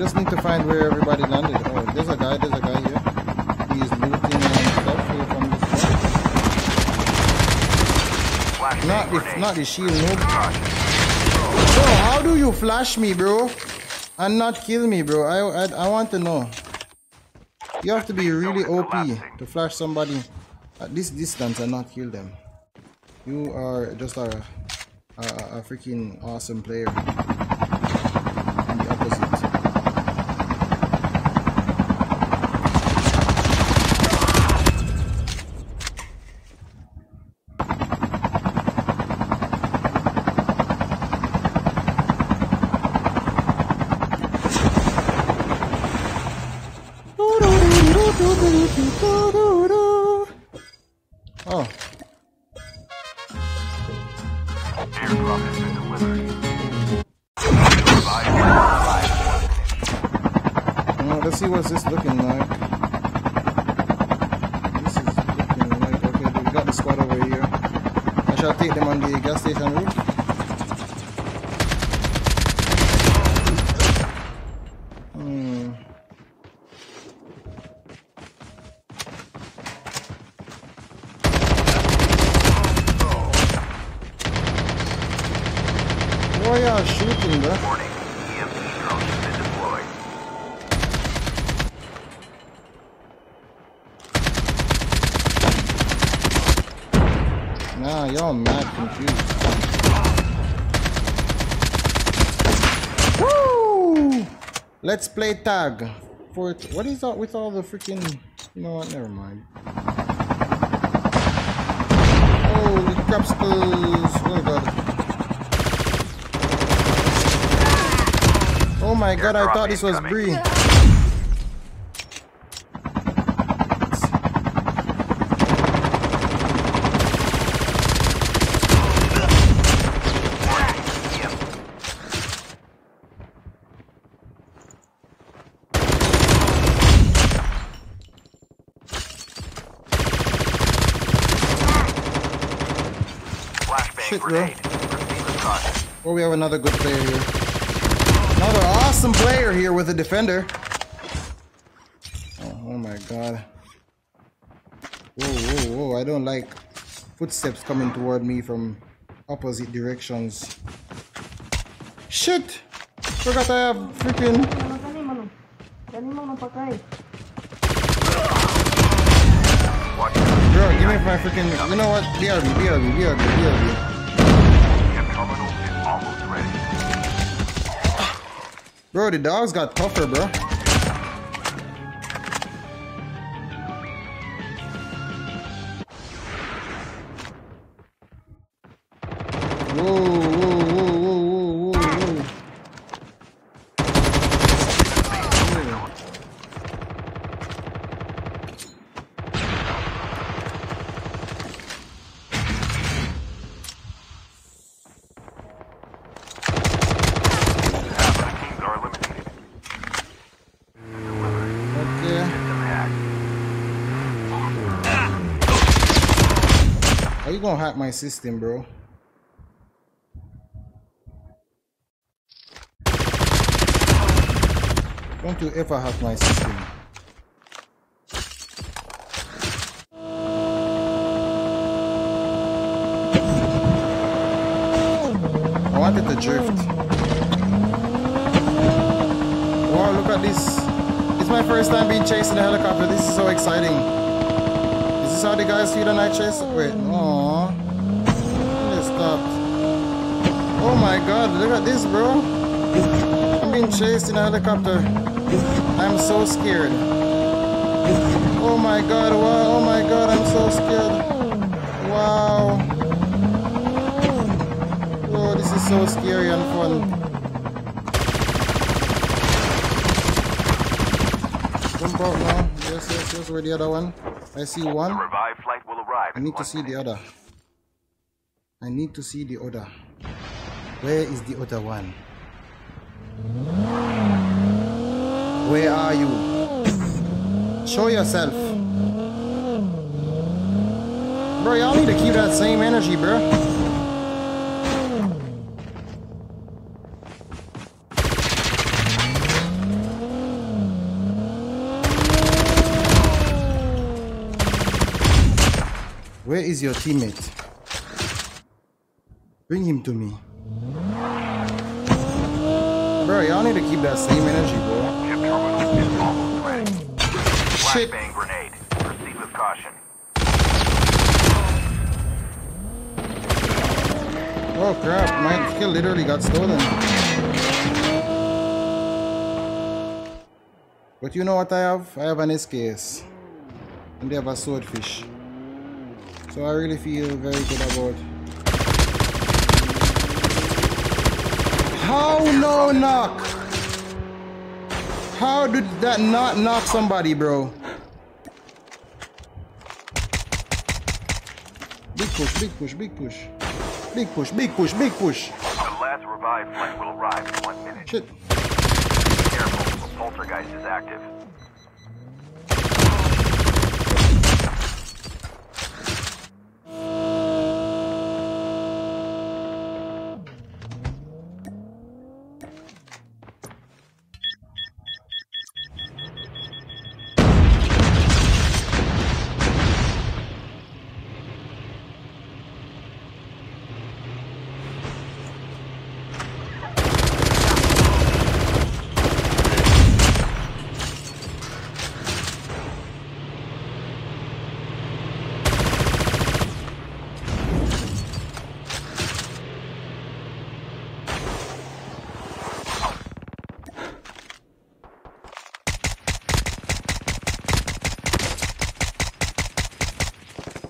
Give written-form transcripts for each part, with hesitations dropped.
Just need to find where everybody landed. Oh, there's a guy here. He's looting and stuff here from this side. Not the shield, no. Bro, how do you flash me, bro? And not kill me, bro? I want to know. You have to be really OP to flash somebody at this distance and not kill them. You are just a freaking awesome player. Oh. Airdrop has been delivered. Oh, let's see what's this looking like. This is looking like, okay, we got the squad over here. I shall take them on the gas station roof. Oh yeah, shooting, bro. Warning, EMP drones have been deployed. Nah, y'all mad confused. Woo! Let's play tag. For what is up with all the freaking? You know what? Never mind. Holy crapsicles! Oh god. Oh my god, I thought this was Bree. Shit, bro. Oh, we have another good player here. Another awesome player here with a defender. Oh my god. Whoa, whoa, whoa. I don't like footsteps coming toward me from opposite directions. Shit! Forgot I have freaking... Bro, give me my freaking... You know what? BRB. Bro, the dogs got tougher, bro. Whoa, whoa, whoa, whoa, whoa, Are you gonna hack my system, bro? Don't you ever hack my system. I wanted to drift. Wow, look at this. It's my first time being chased in a helicopter. This is so exciting. Is this how the guys feel and I chase? Wait, aww. They stopped. Oh my god, look at this, bro. I'm being chased in a helicopter. I'm so scared. Oh my god, wow, oh my god, I'm so scared. Wow. Oh, this is so scary and fun. Jump out now. Yes, where the other one? I see one. I need to see the other. Where is the other one? Where are you? Show yourself. Bro, y'all need to keep that same energy, bro. Where is your teammate? Bring him to me. Bro, y'all need to keep that same energy, bro. Ship terminal is almost ready. Flashbang grenade. Proceed with caution. Oh crap, my kill literally got stolen. But you know what I have? I have an SKS. And they have a swordfish. So I really feel very good about it. How no knock? How did that not knock somebody, bro? Big push, big push, big push. Big push, big push, big push. The last revive flight will arrive in 1 minute. Shit. Careful, the poltergeist is active.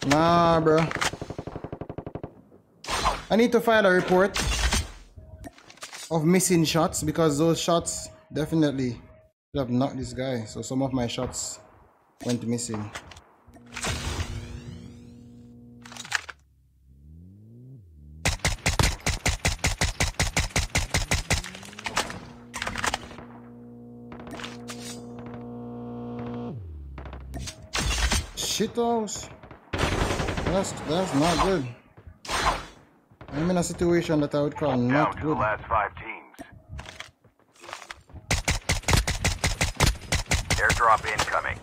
Nah, bro. I need to file a report of missing shots because those shots definitely should have knocked this guy. So some of my shots went missing. Shit house. That's not good. I'm in a situation that I would call not good. Down to the last 5 teams. Airdrop incoming.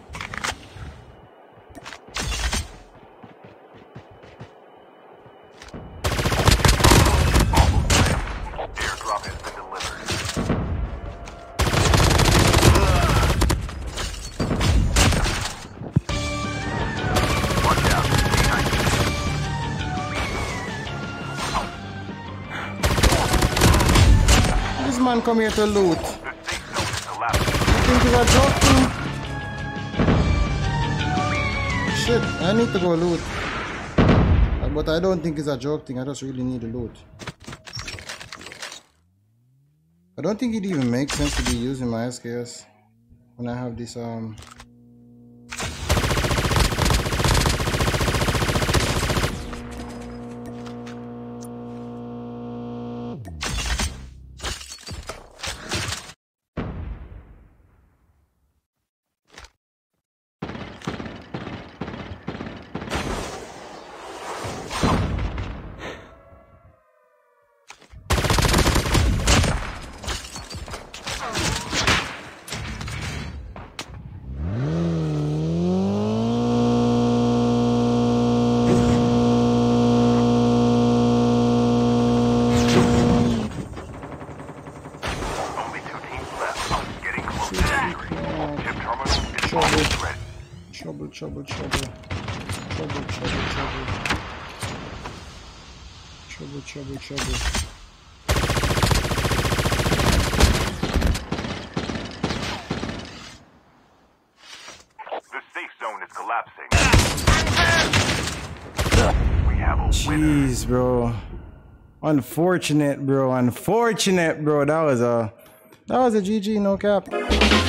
Airdrop has been delivered. Watch out. Man come here to loot. You think he's a joke too? Shit, I need to go loot. But I don't think it's a joke thing, I just really need to loot. I don't think it even makes sense to be using my SKS when I have this trouble. The safe zone is collapsing. We have a winner. Jeez, bro. Unfortunate, bro. That was a GG, no cap.